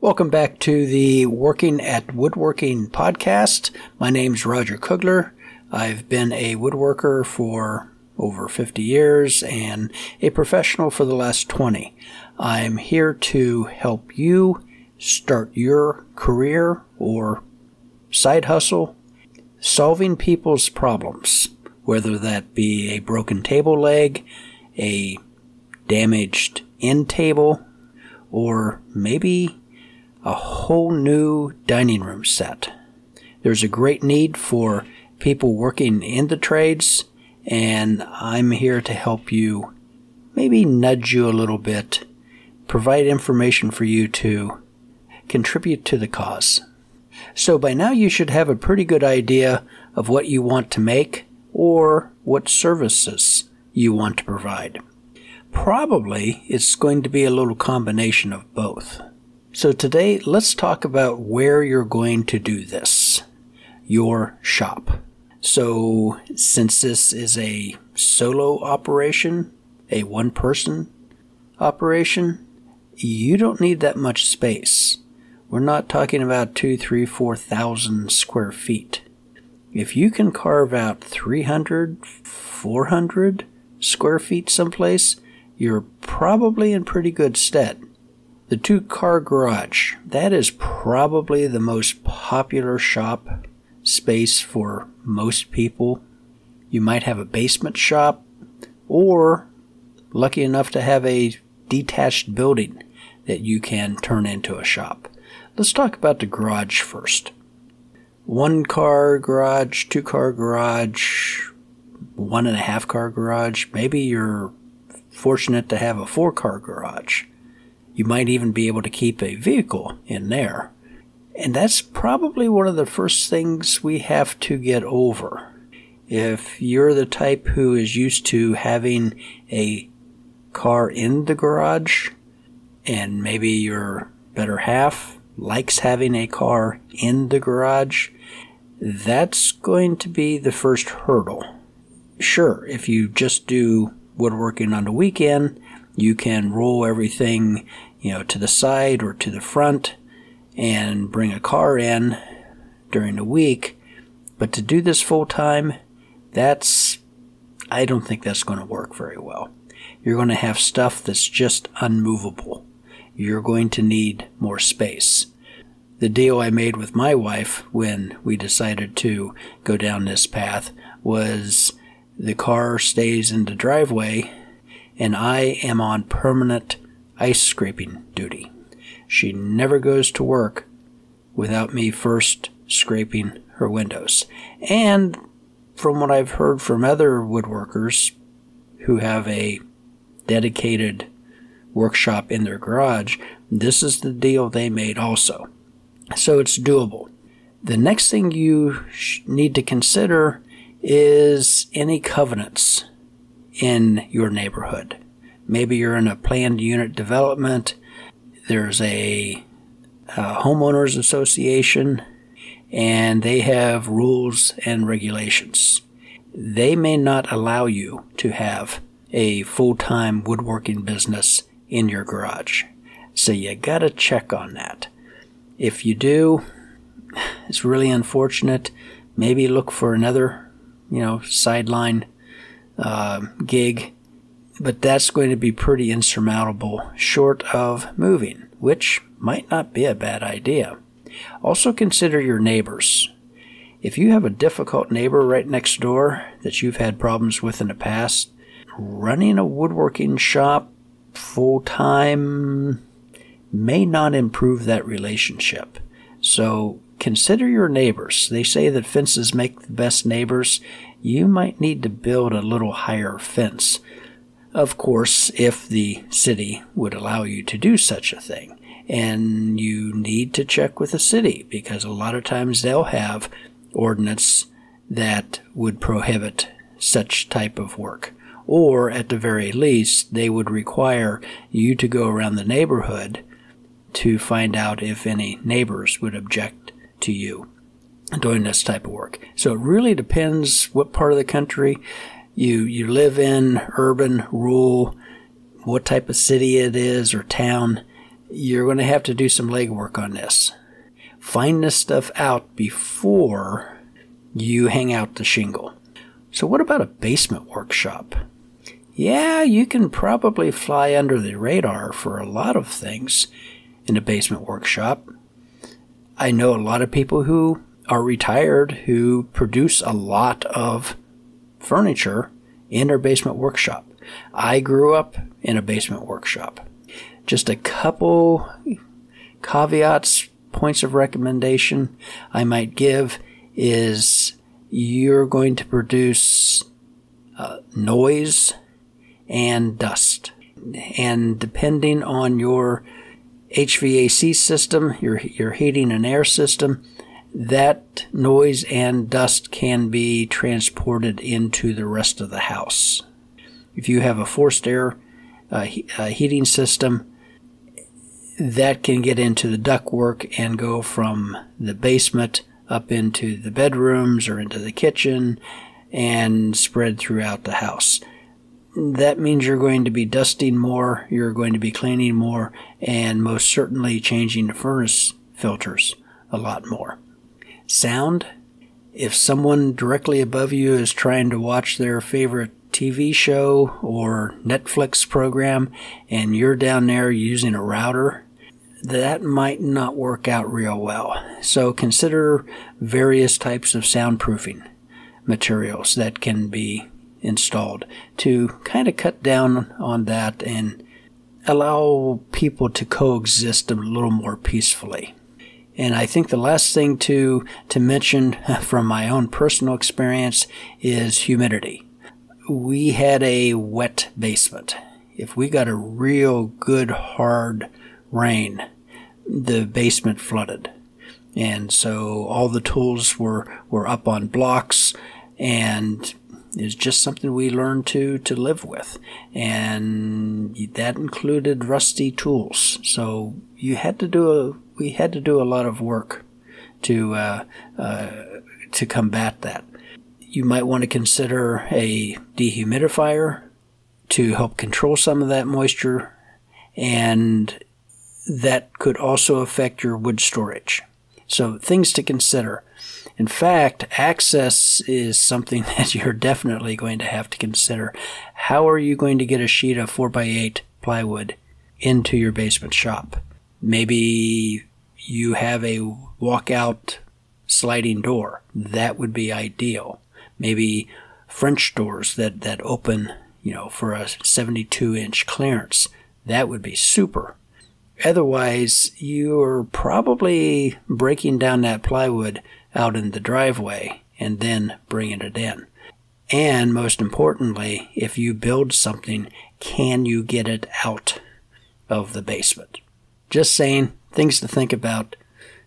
Welcome back to the Working at Woodworking podcast. My name's Roger Kugler. I've been a woodworker for over 50 years and a professional for the last 20. I'm here to help you start your career or side hustle solving people's problems, whether that be a broken table leg, a damaged end table, or maybe a whole new dining room set. There's a great need for people working in the trades, and I'm here to help you, maybe nudge you a little bit, provide information for you to contribute to the cause. So by now you should have a pretty good idea of what you want to make or what services you want to provide. Probably it's going to be a little combination of both. So today, let's talk about where you're going to do this, your shop. So since this is a solo operation, a one-person operation, you don't need that much space. We're not talking about 2,000, 3,000, 4,000 square feet. If you can carve out 300, 400 square feet someplace, you're probably in pretty good stead. The two-car garage, that is probably the most popular shop space for most people. You might have a basement shop or lucky enough to have a detached building that you can turn into a shop. Let's talk about the garage first. One-car garage, two-car garage, one-and-a-half-car garage. Maybe you're fortunate to have a four-car garage. You might even be able to keep a vehicle in there. And that's probably one of the first things we have to get over. If you're the type who is used to having a car in the garage, and maybe your better half likes having a car in the garage, that's going to be the first hurdle. Sure, if you just do woodworking on the weekend, you can roll everything, to the side or to the front and bring a car in during the week. But to do this full time, I don't think that's going to work very well. You're going to have stuff that's just unmovable. You're going to need more space. The deal I made with my wife when we decided to go down this path was the car stays in the driveway and I am on permanent ice scraping duty. She never goes to work without me first scraping her windows. And from what I've heard from other woodworkers who have a dedicated workshop in their garage, this is the deal they made also. So it's doable. The next thing you need to consider is any covenants in your neighborhood. Maybe you're in a planned unit development, there's a homeowners association, and they have rules and regulations. They may not allow you to have a full-time woodworking business in your garage. So you gotta check on that. If you do, it's really unfortunate. Maybe look for another, sideline gig, but that's going to be pretty insurmountable short of moving, which might not be a bad idea. Also consider your neighbors. If you have a difficult neighbor right next door that you've had problems with in the past, running a woodworking shop full-time may not improve that relationship. So consider your neighbors. They say that fences make the best neighbors. You might need to build a little higher fence. Of course, if the city would allow you to do such a thing. And you need to check with the city because a lot of times they'll have ordinance that would prohibit such type of work. Or, at the very least, they would require you to go around the neighborhood to find out if any neighbors would object to you doing this type of work. So it really depends what part of the country you live in, urban, rural, what type of city it is or town. you're going to have to do some legwork on this. Find this stuff out before you hang out the shingle. So what about a basement workshop? Yeah, you can probably fly under the radar for a lot of things in a basement workshop. I know a lot of people who are retired who produce a lot of furniture in their basement workshop. I grew up in a basement workshop. Just a couple caveats, points of recommendation I might give is you're going to produce noise and dust. And depending on your HVAC system, your heating and air system, that noise and dust can be transported into the rest of the house. If you have a forced air heating system, that can get into the ductwork and go from the basement up into the bedrooms or into the kitchen and spread throughout the house. That means you're going to be dusting more, you're going to be cleaning more, and most certainly changing the furnace filters a lot more. Sound. If someone directly above you is trying to watch their favorite TV show or Netflix program and you're down there using a router, that might not work out real well. So consider various types of soundproofing materials that can be installed to kind of cut down on that and allow people to coexist a little more peacefully. And I think the last thing to mention from my own personal experience is humidity. We had a wet basement. If we got a real good hard rain, the basement flooded. And so all the tools were up on blocks, and it's just something we learned to live with. And that included rusty tools. So we had to do a lot of work to combat that. You might want to consider a dehumidifier to help control some of that moisture, and that could also affect your wood storage. So things to consider. In fact, access is something that you're definitely going to have to consider. How are you going to get a sheet of 4x8 plywood into your basement shop? Maybe you have a walkout sliding door. That would be ideal. Maybe French doors that open, you know, for a 72-inch clearance. That would be super. Otherwise, you're probably breaking down that plywood out in the driveway and then bringing it in. And most importantly, if you build something, can you get it out of the basement? Just saying, things to think about,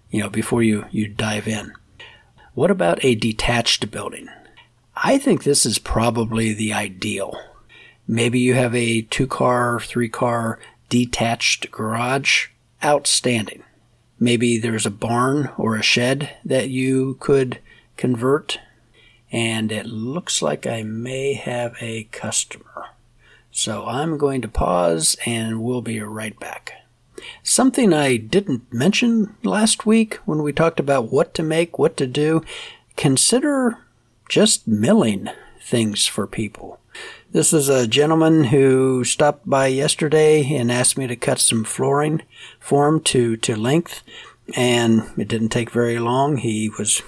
you know, before you dive in. What about a detached building? I think this is probably the ideal. Maybe you have a 2-car, 3-car detached garage. Outstanding. Maybe there's a barn or a shed that you could convert. And it looks like I may have a customer. So I'm going to pause and we'll be right back. Something I didn't mention last week when we talked about what to make, what to do, consider just milling things for people. This is a gentleman who stopped by yesterday and asked me to cut some flooring for him to length, and it didn't take very long. He was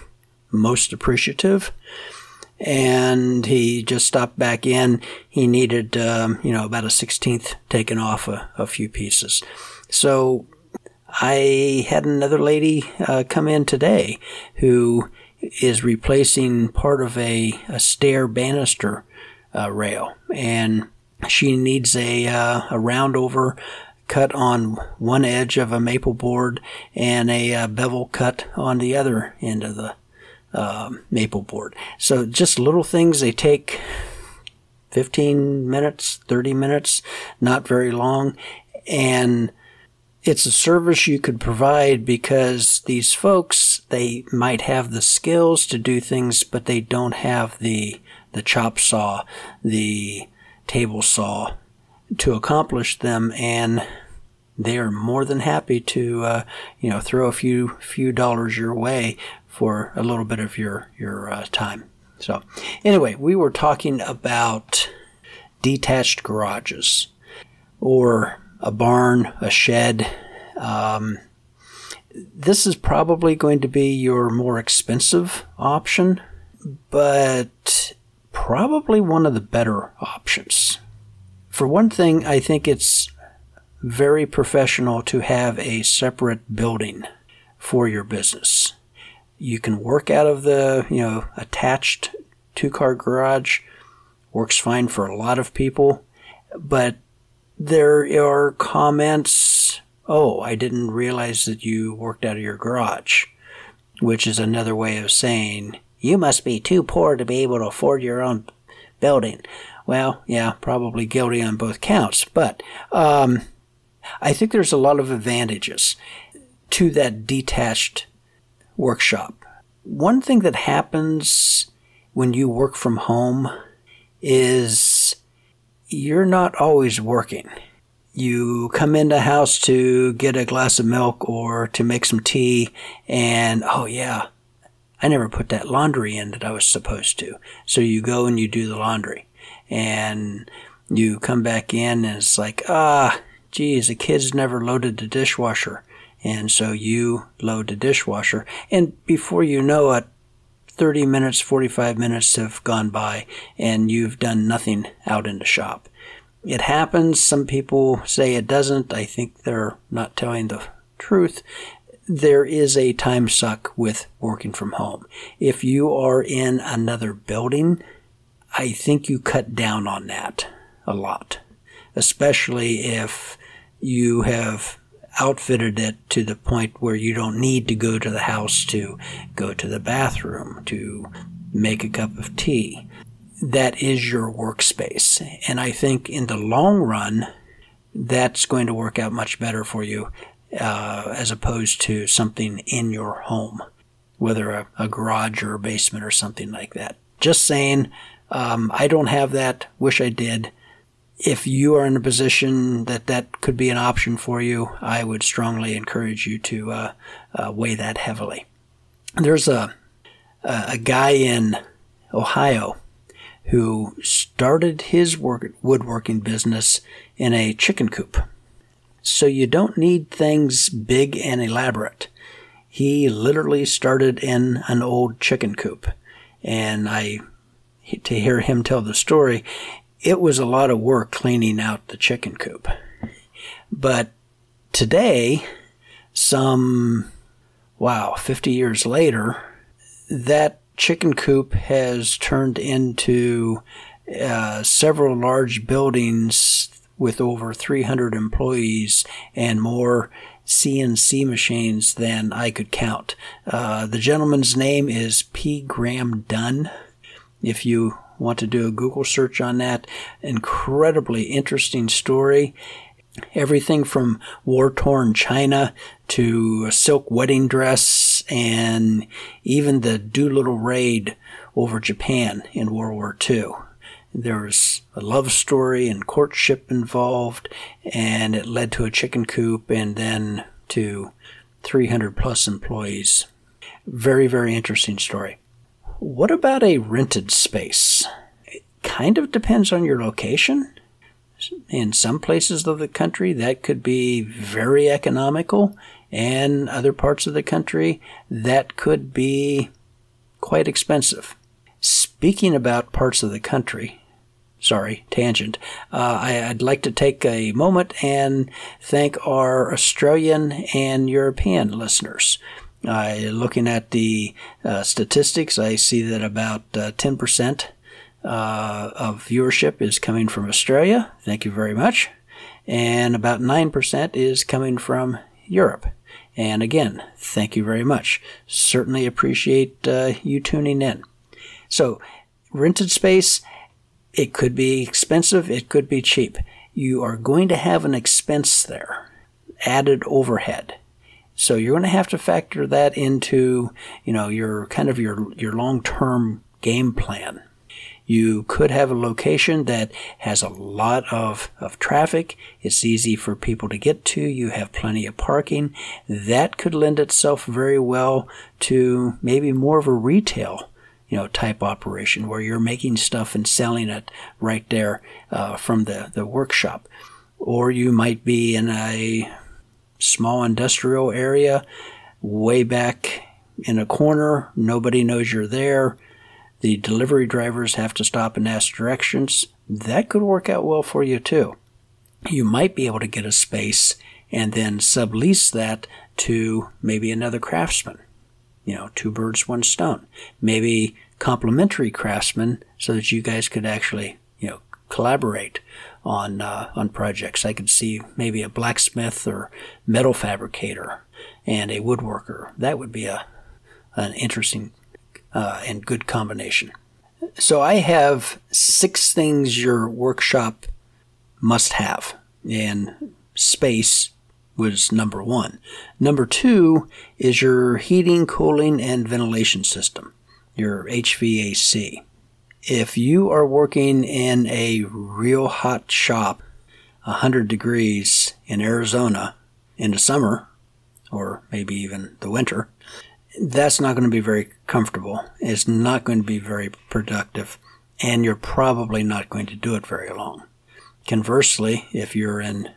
most appreciative, and he just stopped back in. He needed, you know, about a 16th taken off a few pieces. So I had another lady come in today who is replacing part of a stair banister rail, and she needs a round over cut on one edge of a maple board and a bevel cut on the other end of the maple board. So just little things. They take 15 minutes, 30 minutes, not very long, and it's a service you could provide because these folks, they might have the skills to do things, but they don't have the chop saw, the table saw to accomplish them, and they are more than happy to throw a few dollars your way for a little bit of your time. So anyway, we were talking about detached garages or a barn, a shed. This is probably going to be your more expensive option, but probably one of the better options. For one thing, I think it's very professional to have a separate building for your business. You can work out of the, attached two-car garage. Works fine for a lot of people, but there are comments, "Oh, I didn't realize that you worked out of your garage," which is another way of saying, "You must be too poor to be able to afford your own building." Well, yeah, probably guilty on both counts, but I think there's a lot of advantages to that detached workshop. One thing that happens when you work from home is you're not always working. You come into the house to get a glass of milk or to make some tea, and oh yeah, I never put that laundry in that I was supposed to. So you go and you do the laundry, and you come back in and it's like, ah, geez, the kids never loaded the dishwasher. And so you load the dishwasher, and before you know it, 30 minutes, 45 minutes have gone by, and you've done nothing out in the shop. It happens. Some people say it doesn't. I think they're not telling the truth. There is a time suck with working from home. If you are in another building, I think you cut down on that a lot, especially if you have outfitted it to the point where you don't need to go to the house to go to the bathroom, to make a cup of tea. That is your workspace. And I think in the long run, that's going to work out much better for you as opposed to something in your home, whether a garage or a basement or something like that. Just saying, I don't have that. Wish I did. If you are in a position that that could be an option for you, I would strongly encourage you to weigh that heavily. There's a guy in Ohio who started his woodworking business in a chicken coop. So you don't need things big and elaborate. He literally started in an old chicken coop. And to hear him tell the story, it was a lot of work cleaning out the chicken coop. But today, 50 years later, that chicken coop has turned into several large buildings with over 300 employees and more CNC machines than I could count. The gentleman's name is P. Graham Dunn. If you want to do a Google search on that. Incredibly interesting story. Everything from war-torn China to a silk wedding dress and even the Doolittle raid over Japan in World War II. There's a love story and courtship involved, and it led to a chicken coop and then to 300-plus employees. Very, very interesting story. What about a rented space? It kind of depends on your location. In some places of the country, that could be very economical, and other parts of the country, that could be quite expensive. Speaking about parts of the country, sorry, tangent, I'd like to take a moment and thank our Australian and European listeners. Looking at the statistics, I see that about 10% of viewership is coming from Australia. Thank you very much. And about 9% is coming from Europe. And again, thank you very much. Certainly appreciate you tuning in. So, rented space, it could be expensive, it could be cheap. You are going to have an expense there, added overhead. So you're going to have to factor that into, your long-term game plan. You could have a location that has a lot of traffic. It's easy for people to get to. You have plenty of parking. That could lend itself very well to maybe more of a retail, you know, type operation where you're making stuff and selling it right there from the workshop. Or you might be in a small industrial area, way back in a corner. Nobody knows you're there. The delivery drivers have to stop and ask directions. That could work out well for you too. You might be able to get a space and then sublease that to maybe another craftsman. You know, two birds, one stone. Maybe complementary craftsmen so that you guys could actually, you know, collaborate on projects. I could see maybe a blacksmith or metal fabricator and a woodworker. That would be an interesting and good combination. So I have 6 things your workshop must have, and space was number 1. Number 2 is your heating, cooling, and ventilation system, your HVAC. If you are working in a real hot shop, 100 degrees in Arizona in the summer, or maybe even the winter, that's not going to be very comfortable. It's not going to be very productive, and you're probably not going to do it very long. Conversely, if you're in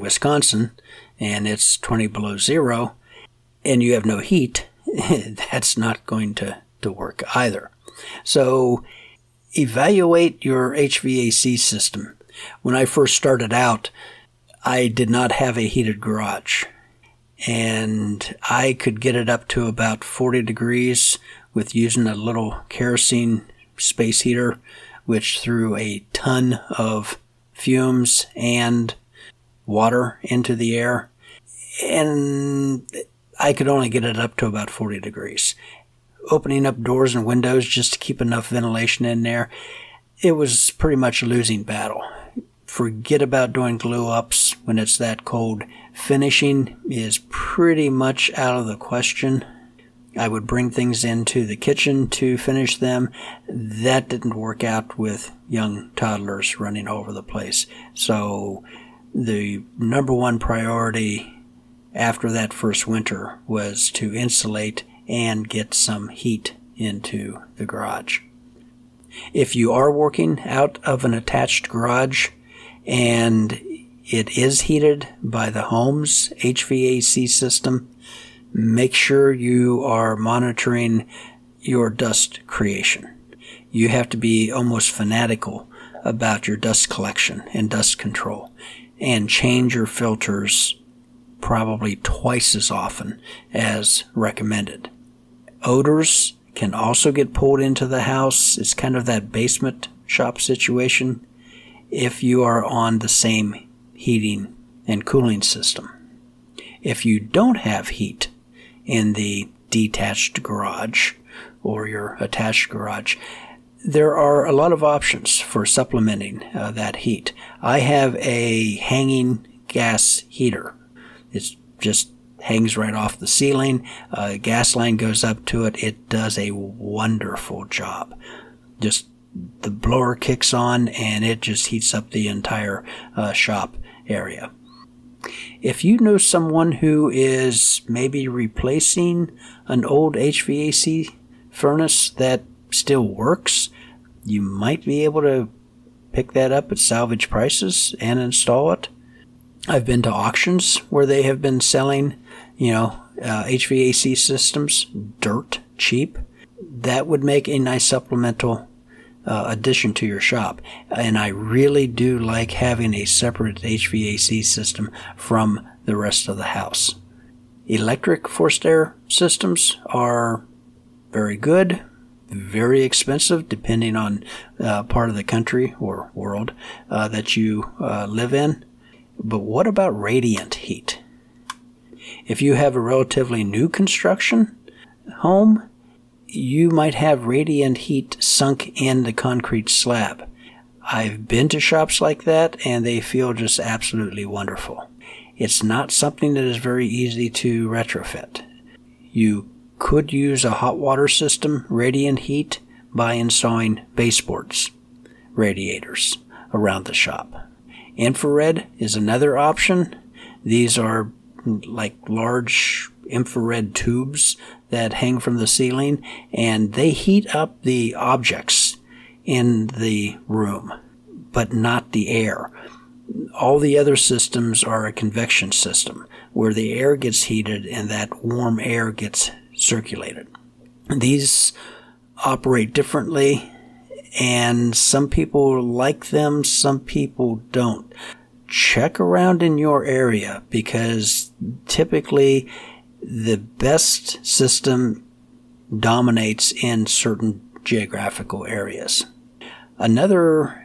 Wisconsin and it's 20 below zero and you have no heat, that's not going to work either. So evaluate your HVAC system. When I first started out, I did not have a heated garage, and I could get it up to about 40 degrees with using a little kerosene space heater, which threw a ton of fumes and water into the air, and I could only get it up to about 40 degrees. Opening up doors and windows just to keep enough ventilation in there, it was pretty much a losing battle. Forget about doing glue-ups when it's that cold. Finishing is pretty much out of the question. I would bring things into the kitchen to finish them. That didn't work out with young toddlers running all over the place. So the number one priority after that first winter was to insulate and get some heat into the garage. If you are working out of an attached garage, and it is heated by the home's HVAC system, make sure you are monitoring your dust creation. You have to be almost fanatical about your dust collection and dust control, and change your filters probably twice as often as recommended. Odors can also get pulled into the house. It's kind of that basement shop situation if you are on the same heating and cooling system. If you don't have heat in the detached garage or your attached garage, there are a lot of options for supplementing that heat. I have a hanging gas heater. It just hangs right off the ceiling. A gas line goes up to it. It does a wonderful job. Just the blower kicks on and it just heats up the entire shop area. If you know someone who is maybe replacing an old HVAC furnace that still works, you might be able to pick that up at salvage prices and install it. I've been to auctions where they have been selling, you know, HVAC systems dirt cheap. That would make a nice supplemental addition to your shop. And I really do like having a separate HVAC system from the rest of the house. Electric forced air systems are very good, very expensive depending on part of the country or world that you live in. But what about radiant heat? If you have a relatively new construction home, you might have radiant heat sunk in the concrete slab. I've been to shops like that, and they feel just absolutely wonderful. It's not something that is very easy to retrofit. You could use a hot water system. Radiant heat by installing baseboards, radiators around the shop. Infrared is another option. These are like large infrared tubes that hang from the ceiling, and they heat up the objects in the room, but not the air. All the other systems are a convection system where the air gets heated and that warm air gets circulated. These operate differently, and some people like them, some people don't. Check around in your area, because typically the best system dominates in certain geographical areas. Another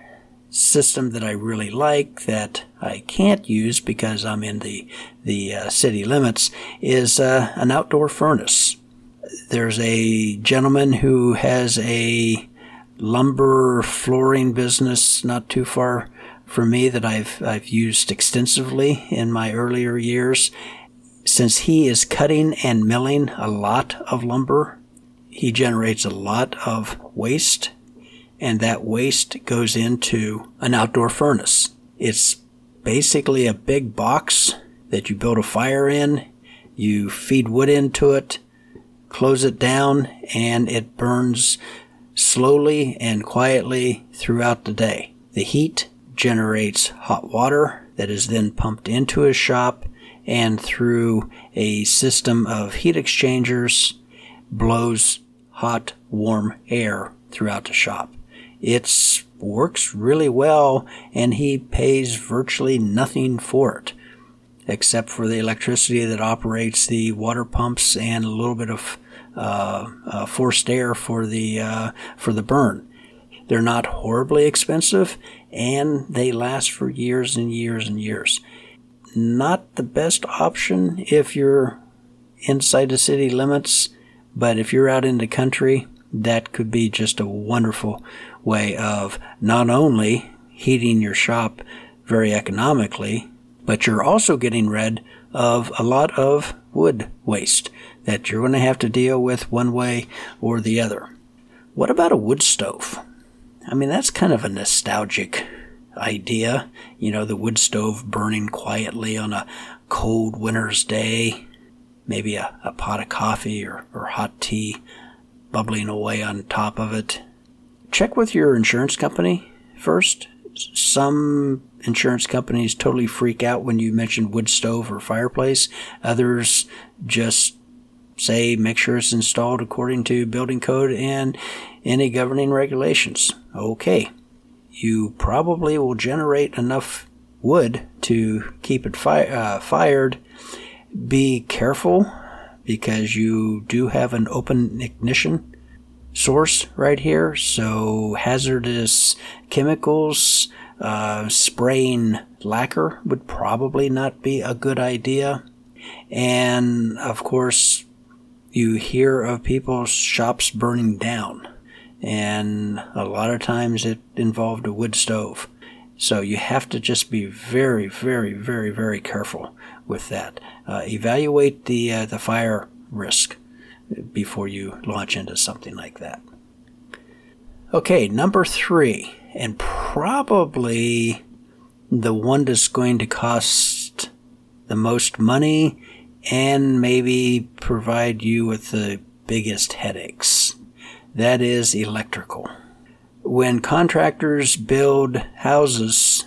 system that I really like that I can't use because I'm in the city limits is an outdoor furnace. There's a gentleman who has a lumber flooring business not too far from me that I've used extensively in my earlier years. Since he is cutting and milling a lot of lumber, he generates a lot of waste, and that waste goes into an outdoor furnace. It's basically a big box that you build a fire in, you feed wood into it, close it down, and it burns slowly and quietly throughout the day. The heat generates hot water that is then pumped into a shop, and through a system of heat exchangers blows hot, warm air throughout the shop. It works really well, and he pays virtually nothing for it, except for the electricity that operates the water pumps and a little bit of forced air for the burn. They're not horribly expensive, and they last for years and years and years. Not the best option if you're inside the city limits, but if you're out in the country, that could be just a wonderful way of not only heating your shop very economically, but you're also getting rid of a lot of wood waste that you're going to have to deal with one way or the other. What about a wood stove? I mean, that's kind of a nostalgic idea. You know, the wood stove burning quietly on a cold winter's day, maybe a pot of coffee or hot tea bubbling away on top of it. Check with your insurance company first. Some insurance companies totally freak out when you mention wood stove or fireplace. Others just say make sure it's installed according to building code and any governing regulations. Okay, you probably will generate enough wood to keep it fired. Be careful, because you do have an open ignition source right here, so hazardous chemicals, spraying lacquer would probably not be a good idea. And of course, you hear of people's shops burning down, and a lot of times it involved a wood stove. So you have to just be very, very, very, very careful with that. Evaluate the fire risk before you launch into something like that. Okay, number three, and probably the one that's going to cost the most money and maybe provide you with the biggest headaches. That is electrical. When contractors build houses,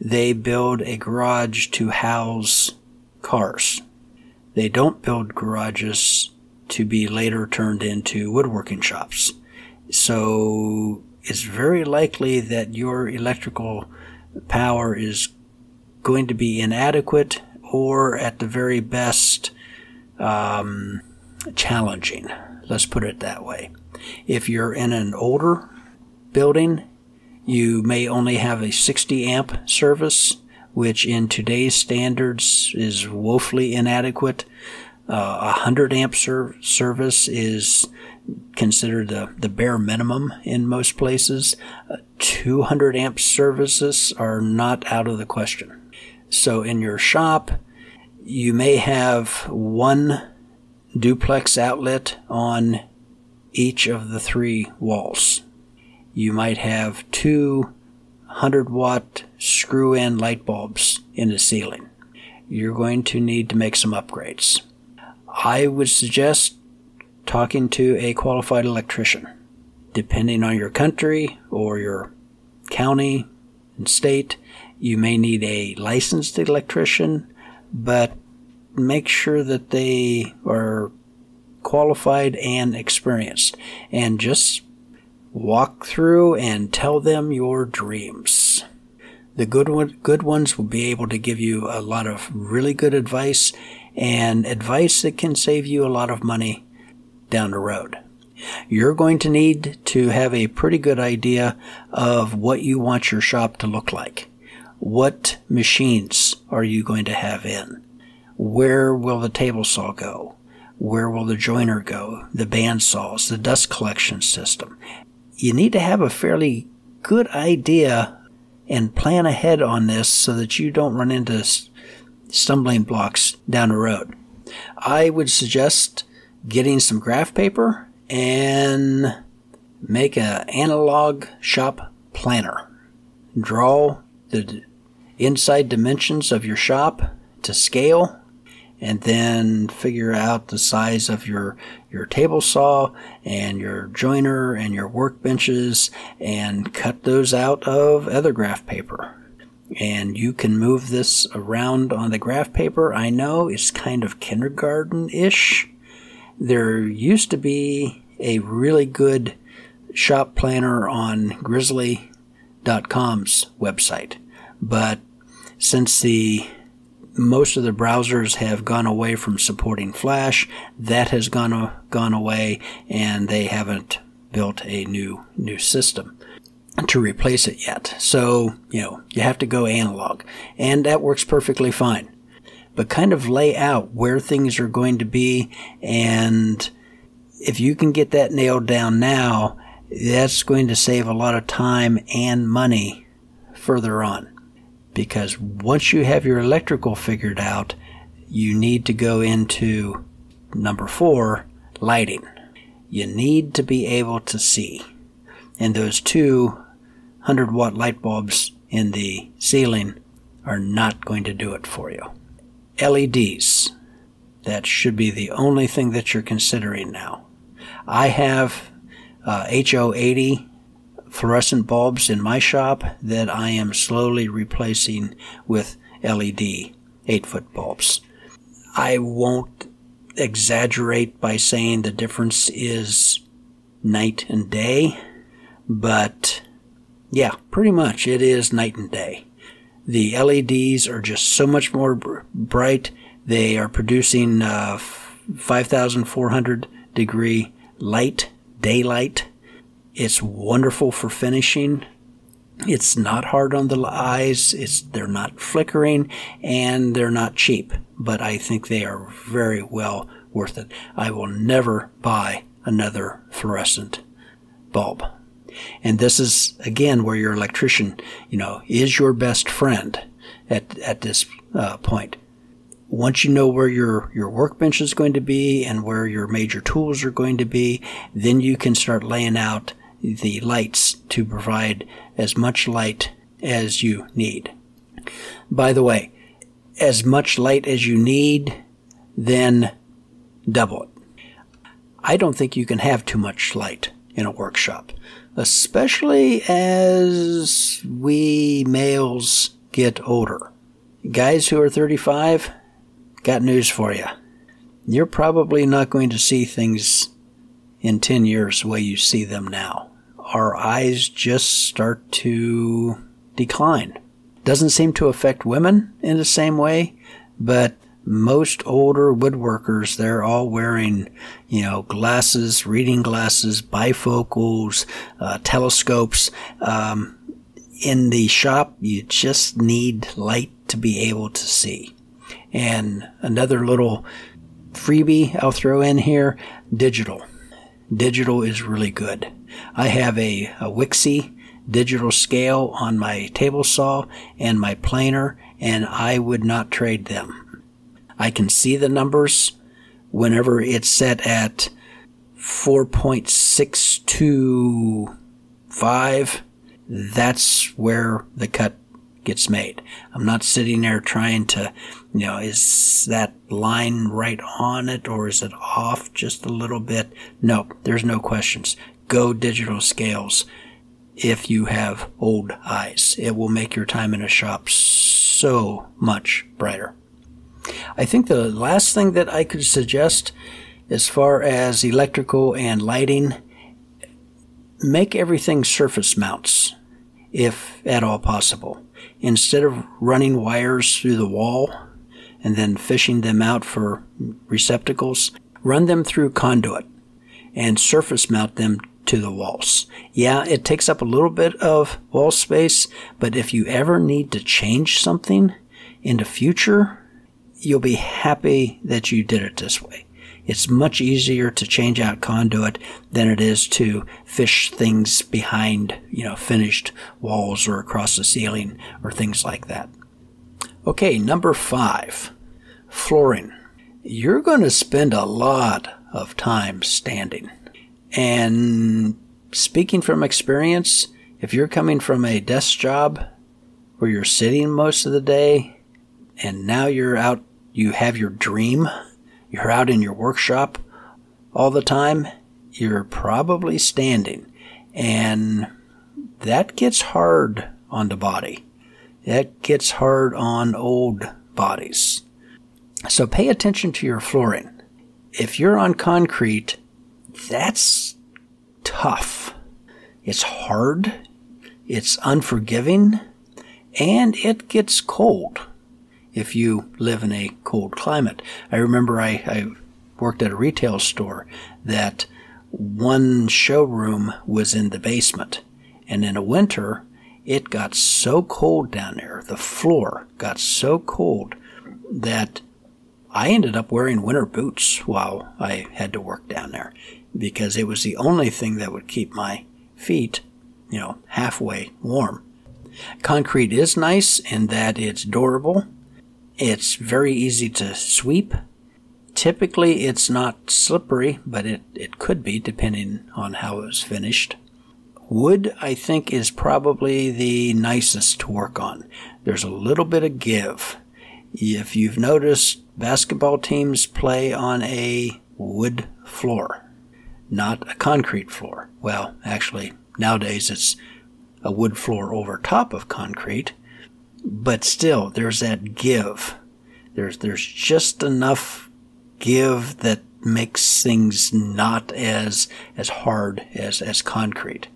they build a garage to house cars. They don't build garages to be later turned into woodworking shops. So it's very likely that your electrical power is going to be inadequate, or at the very best, challenging. Let's put it that way. If you're in an older building, you may only have a 60 amp service, which in today's standards is woefully inadequate. A 100 amp service is considered the bare minimum in most places. 200 amp services are not out of the question. So in your shop, you may have one duplex outlet on each of the three walls. You might have 2 100-watt screw-in light bulbs in the ceiling. You're going to need to make some upgrades. I would suggest talking to a qualified electrician. Depending on your country or your county and state, you may need a licensed electrician, but make sure that they are qualified and experienced. And just walk through and tell them your dreams. The good ones will be able to give you a lot of really good advice, and advice that can save you a lot of money down the road. You're going to need to have a pretty good idea of what you want your shop to look like. What machines are you going to have in? Where will the table saw go? Where will the joiner go? The band saws, the dust collection system. You need to have a fairly good idea and plan ahead on this so that you don't run into stumbling blocks down the road. I would suggest getting some graph paper and make an analog shop planner. Draw the inside dimensions of your shop to scale, and then figure out the size of your table saw and your joiner and your workbenches, and cut those out of other graph paper. And you can move this around on the graph paper. I know it's kind of kindergarten-ish. There used to be a really good shop planner on grizzly.com's website, but since most of the browsers have gone away from supporting Flash, that has gone away, and they haven't built a new system to replace it yet. So, you have to go analog, and that works perfectly fine. But kind of lay out where things are going to be, and if you can get that nailed down now, that's going to save a lot of time and money further on. Because once you have your electrical figured out, you need to go into number 4, lighting. You need to be able to see. And those 2 100-watt light bulbs in the ceiling are not going to do it for you. LEDs. That should be the only thing that you're considering now. I have HO80 fluorescent bulbs in my shop that I am slowly replacing with LED 8-foot bulbs. I won't exaggerate by saying the difference is night and day, but yeah, pretty much it is night and day. The LEDs are just so much more bright. They are producing 5,400 degree light, daylight. It's wonderful for finishing. It's not hard on the eyes. They're not flickering, and they're not cheap, but I think they are very well worth it. I will never buy another fluorescent bulb. And this is, again, where your electrician, is your best friend at this point. Once you know where your workbench is going to be and where your major tools are going to be, then you can start laying out the lights to provide as much light as you need. By the way, as much light as you need, then double it. I don't think you can have too much light in a workshop, especially as we males get older. Guys who are 35, got news for you. You're probably not going to see things in 10 years the way you see them now. Our eyes just start to decline. Doesn't seem to affect women in the same way, but most older woodworkers, they're all wearing, glasses, reading glasses, bifocals, telescopes. In the shop, you just need light to be able to see. And another little freebie I'll throw in here, digital. Digital is really good. I have a Wixey digital scale on my table saw and my planer, and I would not trade them. I can see the numbers whenever it's set at 4.625, that's where the cut gets made. I'm not sitting there trying to, you know, is that line right on it or is it off just a little bit? No, there's no questions. Go digital scales if you have old eyes. It will make your time in a shop so much brighter. I think the last thing that I could suggest as far as electrical and lighting, make everything surface mounts if at all possible. Instead of running wires through the wall and then fishing them out for receptacles, run them through conduit and surface mount them to the walls. Yeah, it takes up a little bit of wall space, but if you ever need to change something in the future, you'll be happy that you did it this way. It's much easier to change out conduit than it is to fish things behind, you know, finished walls or across the ceiling or things like that. Okay, number 5, flooring. You're going to spend a lot of time standing. And speaking from experience, if you're coming from a desk job where you're sitting most of the day and now you're out, you have your dream, you're out in your workshop all the time, you're probably standing. And that gets hard on the body. That gets hard on old bodies. So pay attention to your flooring. If you're on concrete, that's tough. It's hard. It's unforgiving. And it gets cold if you live in a cold climate. I remember I worked at a retail store that one showroom was in the basement. And in the winter, it got so cold down there. The floor got so cold that I ended up wearing winter boots while I had to work down there, because it was the only thing that would keep my feet, you know, halfway warm. Concrete is nice in that it's durable. It's very easy to sweep. Typically, it's not slippery, but it could be depending on how it was finished. Wood, I think, is probably the nicest to work on. There's a little bit of give. If you've noticed, basketball teams play on a wood floor, not a concrete floor. Well, actually, nowadays it's a wood floor over top of concrete. But still, there's that give. There's just enough give that makes things not as hard as concrete.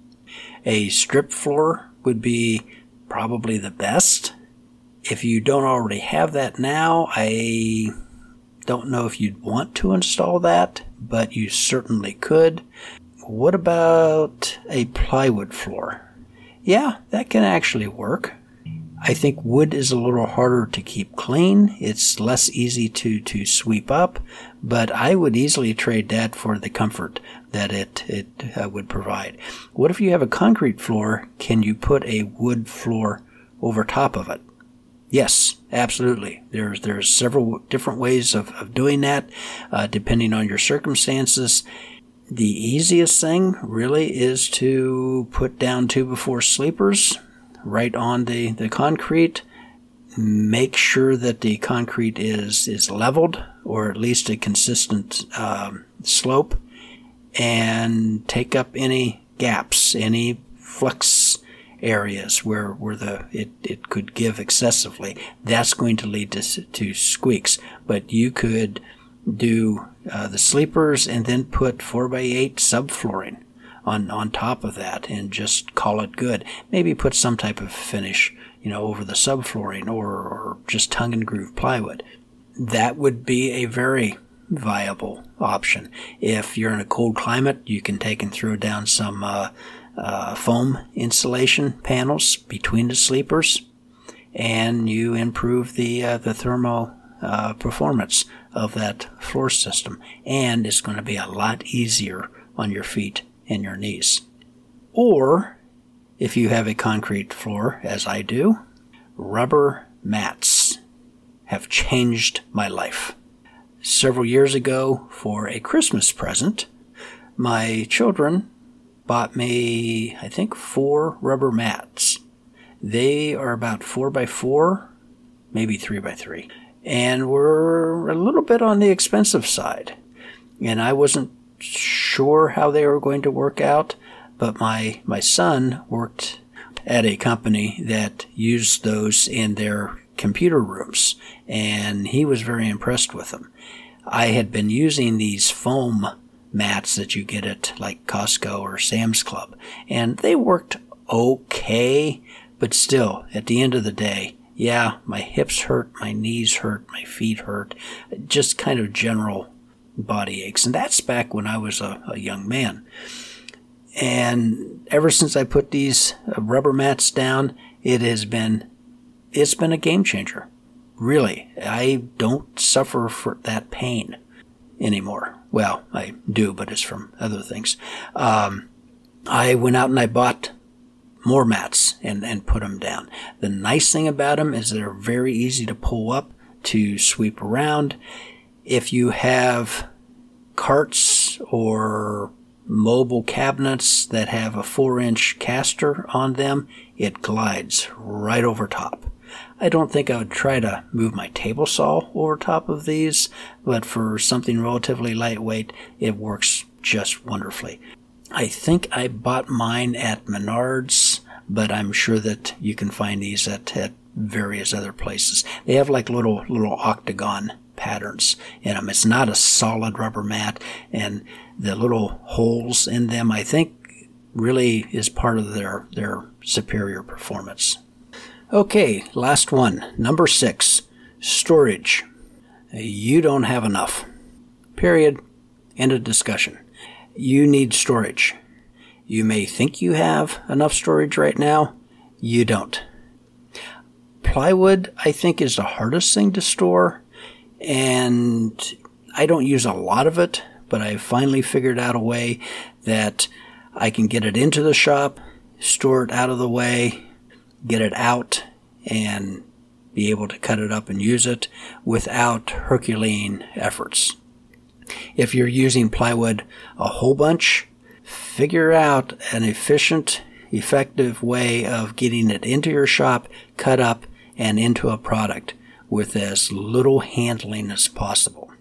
A strip floor would be probably the best. If you don't already have that now, I don't know if you'd want to install that, but you certainly could. What about a plywood floor? Yeah, that can actually work. I think wood is a little harder to keep clean. It's less easy to sweep up, but I would easily trade that for the comfort that it would provide. What if you have a concrete floor? Can you put a wood floor over top of it? Yes, absolutely. There's several different ways of doing that, depending on your circumstances. The easiest thing really is to put down 2x4 sleepers. Right on the concrete. Make sure that the concrete is leveled, or at least a consistent slope, and take up any gaps, any flux areas where it could give excessively. That's going to lead to squeaks. But you could do the sleepers and then put 4x8 subflooring on top of that and just call it good. Maybe put some type of finish, you know, over the subflooring or just tongue and groove plywood. That would be a very viable option. If you're in a cold climate, you can take and throw down some foam insulation panels between the sleepers, and you improve the thermal performance of that floor system. And it's going to be a lot easier on your feet and your knees. Or if you have a concrete floor, as I do, rubber mats have changed my life. Several years ago, for a Christmas present, my children bought me, I think, 4 rubber mats. They are about 4x4, maybe 3x3, and were a little bit on the expensive side. And I wasn't sure how they were going to work out, but my son worked at a company that used those in their computer rooms, and he was very impressed with them. I had been using these foam mats that you get at like Costco or Sam's Club, and they worked okay, but still, at the end of the day, yeah, my hips hurt, my knees hurt, my feet hurt, just kind of general body aches. And that's back when I was a young man. And ever since I put these rubber mats down, it's been a game changer. Really, I don't suffer from that pain anymore. Well, I do, but it's from other things. I went out and I bought more mats and put them down. The nice thing about them is they're very easy to pull up, to sweep around. If you have carts or mobile cabinets that have a 4-inch caster on them, it glides right over top. I don't think I would try to move my table saw over top of these, but for something relatively lightweight, it works just wonderfully. I think I bought mine at Menards, but I'm sure that you can find these at various other places. They have like little octagon patterns in them. It's not a solid rubber mat, and the little holes in them, I think, really is part of their superior performance. Okay, last one, number 6, storage. You don't have enough. Period. End of discussion. You need storage. You may think you have enough storage right now. You don't. Plywood, I think, is the hardest thing to store, and I don't use a lot of it, but I finally figured out a way that I can get it into the shop, store it out of the way, get it out, and be able to cut it up and use it without Herculean efforts. If you're using plywood a whole bunch, figure out an efficient, effective way of getting it into your shop, cut up, and into a product with as little handling as possible.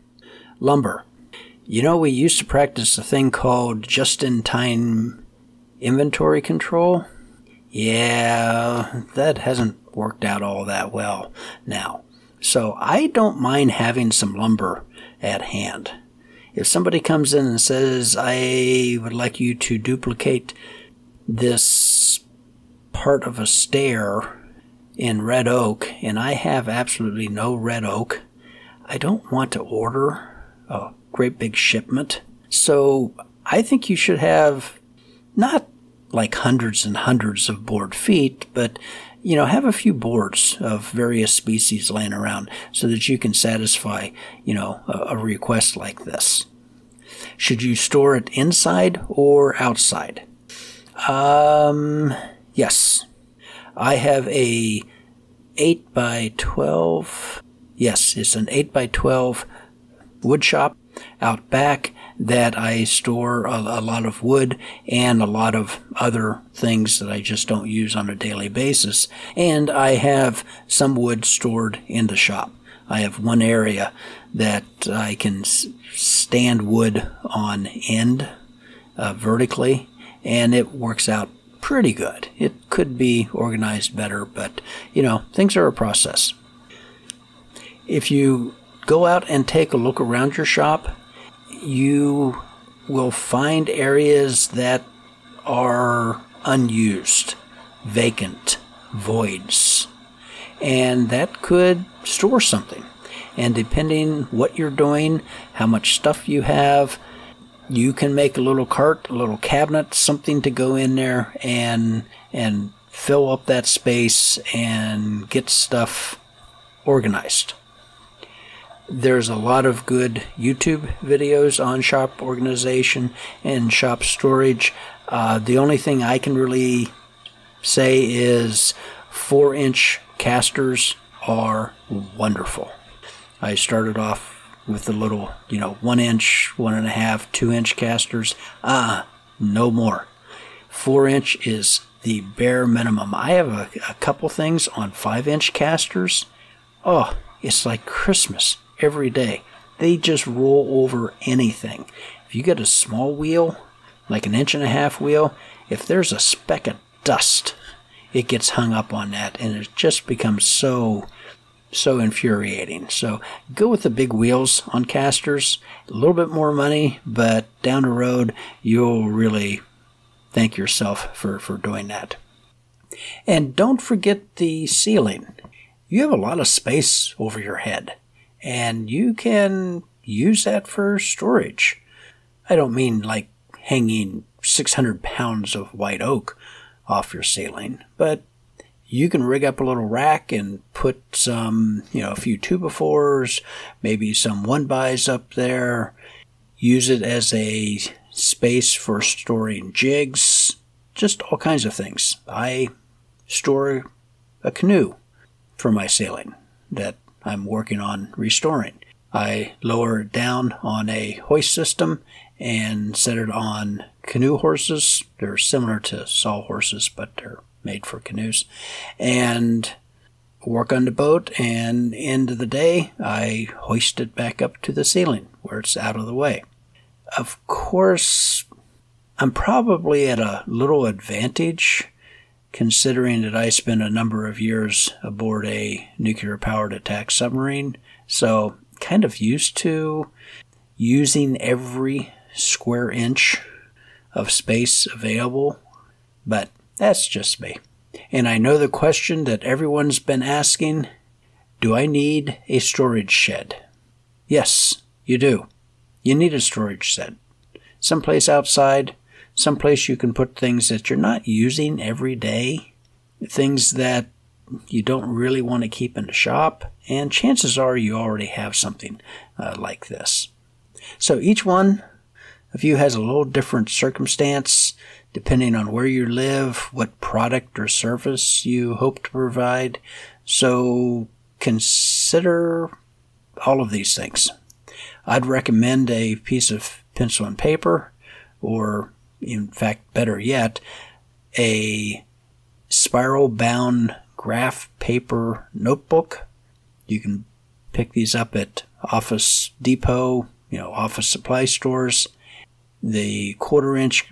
Lumber. You know, we used to practice a thing called just-in-time inventory control. Yeah, that hasn't worked out all that well now. So I don't mind having some lumber at hand. If somebody comes in and says, I would like you to duplicate this part of a stair in red oak, and I have absolutely no red oak, I don't want to order a great big shipment. So I think you should have not like hundreds and hundreds of board feet, but, you know, have a few boards of various species laying around so that you can satisfy, you know, a request like this. Should you store it inside or outside? Yes. I have a 8x12. Yes, it's an 8x12 wood shop out back that I store a lot of wood and a lot of other things that I just don't use on a daily basis. And I have some wood stored in the shop. I have one area that I can stand wood on end vertically, and it works out pretty good. It could be organized better, but, you know, things are a process. If you go out and take a look around your shop, you will find areas that are unused, vacant, voids, and that could store something. And depending what you're doing, how much stuff you have, you can make a little cart, a little cabinet, something to go in there and fill up that space and get stuff organized. There's a lot of good YouTube videos on shop organization and shop storage. The only thing I can really say is 4-inch casters are wonderful. I started off with the little, you know, 1 inch, 1.5, 2 inch casters. No more. 4 inch is the bare minimum. I have a couple things on 5 inch casters. Oh, it's like Christmas every day. They just roll over anything. If you get a small wheel, like an 1.5 inch wheel, if there's a speck of dust, it gets hung up on that, and it just becomes so infuriating. So go with the big wheels on casters. A little bit more money, but down the road you'll really thank yourself for doing that. And don't forget the ceiling. You have a lot of space over your head, and you can use that for storage. I don't mean like hanging 600 pounds of white oak off your ceiling, but you can rig up a little rack and put some, you know, a few 2x4s, maybe some 1x's up there. Use it as a space for storing jigs, just all kinds of things. I store a canoe for my ceiling that I'm working on restoring. I lower it down on a hoist system and set it on canoe horses. They're similar to saw horses, but they're made for canoes. And work on the boat, and end of the day, I hoist it back up to the ceiling where it's out of the way. Of course, I'm probably at a little advantage considering that I spent a number of years aboard a nuclear-powered attack submarine, so kind of used to using every square inch of space available, but that's just me. And I know the question that everyone's been asking, do I need a storage shed? Yes, you do. You need a storage shed. Someplace outside, someplace you can put things that you're not using every day, things that you don't really want to keep in the shop, and chances are you already have something like this. So each one of you has a little different circumstance depending on where you live, what product or service you hope to provide. So consider all of these things. I'd recommend a piece of pencil and paper, or in fact, better yet, a spiral-bound graph paper notebook. You can pick these up at Office Depot, you know, office supply stores. The 1/4 inch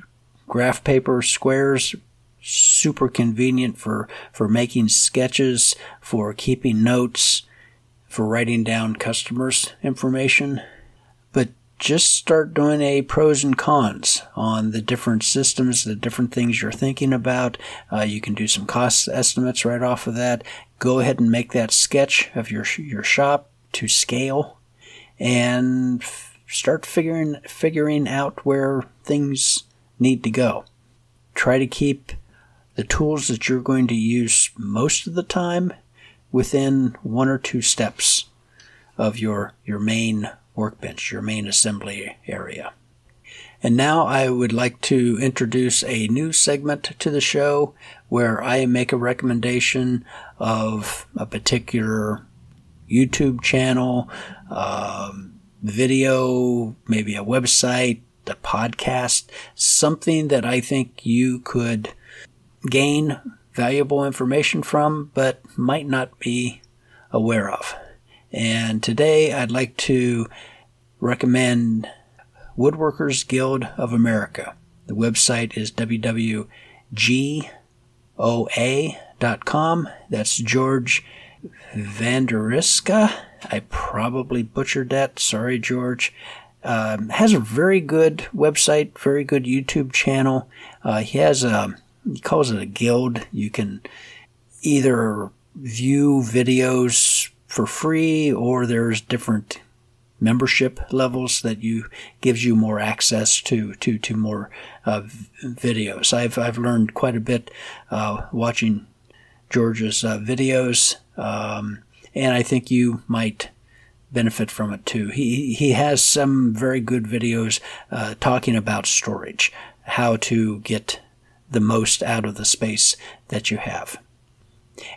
graph paper squares, super convenient for making sketches, for keeping notes, for writing down customers' information. But just start doing a pros and cons on the different systems, the different things you're thinking about. You can do some cost estimates right off of that. Go ahead and make that sketch of your shop to scale, and start figuring out where things need to go. Try to keep the tools that you're going to use most of the time within 1 or 2 steps of your main workbench, your main assembly area. And now I would like to introduce a new segment to the show where I make a recommendation of a particular YouTube channel, video, maybe a website, a podcast, something that I think you could gain valuable information from but might not be aware of. And today I'd like to recommend Woodworkers Guild of America. The website is www.goa.com. That's George Vanderiska. I probably butchered that. Sorry, George. Has a very good website, very good YouTube channel. He has a, he calls it a guild. You can either view videos for free, or there's different membership levels that you gives you more access to more videos. I've learned quite a bit watching George's videos, and I think you might benefit from it too. He has some very good videos talking about storage, how to get the most out of the space that you have.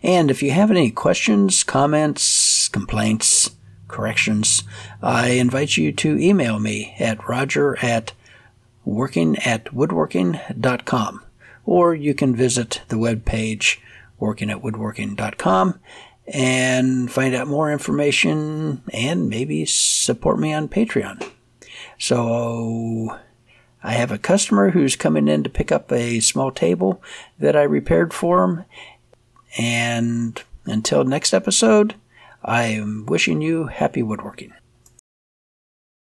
And if you have any questions, comments, complaints, corrections, I invite you to email me at roger@workingatwoodworking.com, or you can visit the webpage workingatwoodworking.com and find out more information and maybe support me on Patreon. So I have a customer who's coming in to pick up a small table that I repaired for him. And until next episode, I am wishing you happy woodworking.